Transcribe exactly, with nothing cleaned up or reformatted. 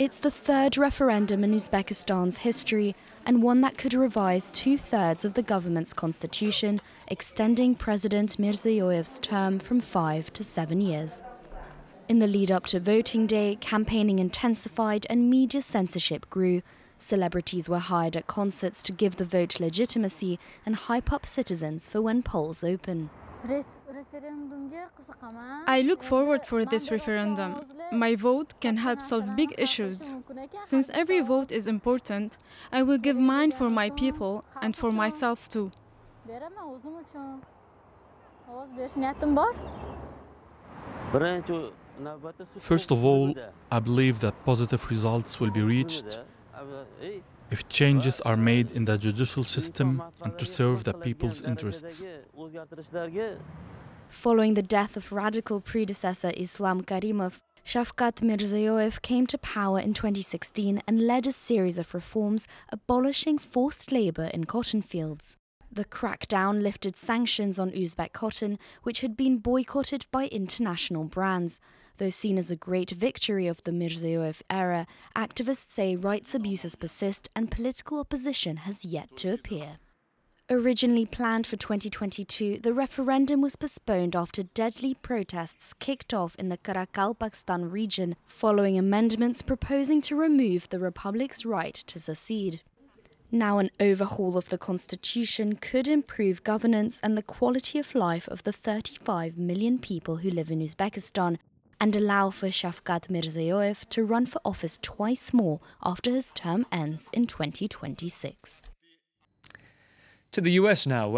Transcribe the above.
It's the third referendum in Uzbekistan's history and one that could revise two-thirds of the government's constitution, extending President Mirziyoyev's term from five to seven years. In the lead-up to voting day, campaigning intensified and media censorship grew. Celebrities were hired at concerts to give the vote legitimacy and hype up citizens for when polls open. I look forward for this referendum. My vote can help solve big issues. Since every vote is important, I will give mine for my people and for myself too. First of all, I believe that positive results will be reached if changes are made in the judicial system and to serve the people's interests. Following the death of radical predecessor Islam Karimov, Shavkat Mirziyoyev came to power in twenty sixteen and led a series of reforms abolishing forced labor in cotton fields. The crackdown lifted sanctions on Uzbek cotton, which had been boycotted by international brands. Though seen as a great victory of the Mirziyoyev era, activists say rights abuses persist and political opposition has yet to appear. Originally planned for twenty twenty-two, the referendum was postponed after deadly protests kicked off in the Karakalpakstan region, following amendments proposing to remove the republic's right to secede. Now an overhaul of the constitution could improve governance and the quality of life of the thirty-five million people who live in Uzbekistan, and allow for Shavkat Mirziyoyev to run for office twice more after his term ends in twenty twenty-six. To the U S now.